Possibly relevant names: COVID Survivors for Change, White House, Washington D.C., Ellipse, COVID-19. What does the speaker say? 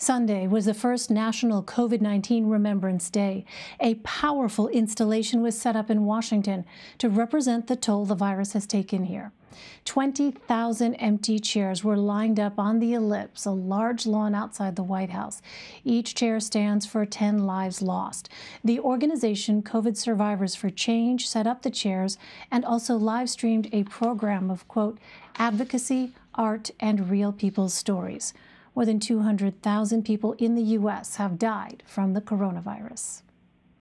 Sunday was the first National COVID-19 Remembrance Day. A powerful installation was set up in Washington to represent the toll the virus has taken here. 20,000 empty chairs were lined up on the Ellipse, a large lawn outside the White House. Each chair stands for 10 lives lost. The organization COVID Survivors for Change set up the chairs and also live streamed a program of, quote, advocacy, art, and real people's stories. More than 200,000 people in the U.S. have died from the coronavirus.